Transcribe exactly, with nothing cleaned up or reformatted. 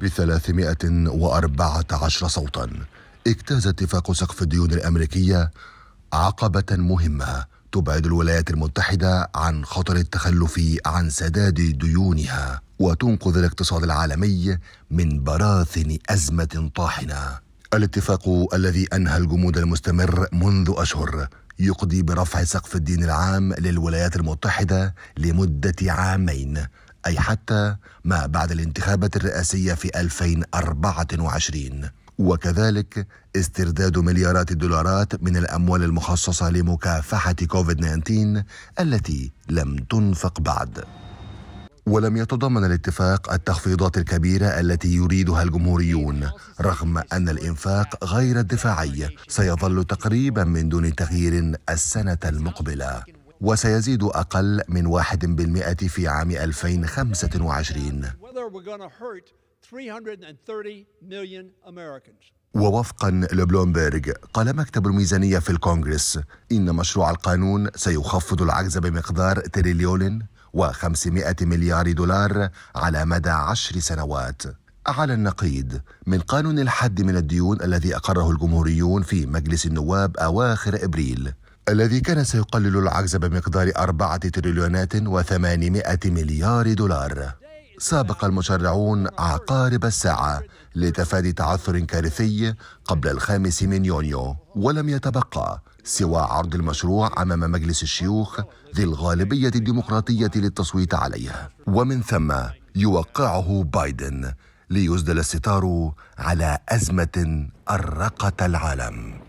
بثلاثمائة وأربعة عشر صوتا. اجتاز اتفاق سقف الديون الأمريكية عقبة مهمة تبعد الولايات المتحدة عن خطر التخلف عن سداد ديونها، وتنقذ الاقتصاد العالمي من براثن أزمة طاحنة. الاتفاق الذي أنهى الجمود المستمر منذ أشهر يقضي برفع سقف الدين العام للولايات المتحدة لمدة عامين، أي حتى ما بعد الانتخابات الرئاسية في ألفين وأربعة وعشرين، وكذلك استرداد مليارات الدولارات من الأموال المخصصة لمكافحة كوفيد تسعة عشر التي لم تنفق بعد. ولم يتضمن الاتفاق التخفيضات الكبيرة التي يريدها الجمهوريون، رغم أن الإنفاق غير الدفاعي سيظل تقريبا من دون تغيير السنة المقبلة، وسيزيد أقل من واحد بالمئة في عام ألفين وخمسة وعشرين. ووفقا لبلومبرج، قال مكتب الميزانية في الكونغرس إن مشروع القانون سيخفض العجز بمقدار تريليون وخمسمائة مليار دولار على مدى عشر سنوات. على النقيض من قانون الحد من الديون الذي أقره الجمهوريون في مجلس النواب أواخر إبريل، الذي كان سيقلل العجز بمقدار أربعة تريليونات وثمانمائة مليار دولار. سابق المشرعون عقارب الساعة لتفادي تعثر كارثي قبل الخامس من يونيو، ولم يتبقى سوى عرض المشروع أمام مجلس الشيوخ ذي الغالبية الديمقراطية للتصويت عليه، ومن ثم يوقعه بايدن ليسدل الستار على أزمة أرقت العالم.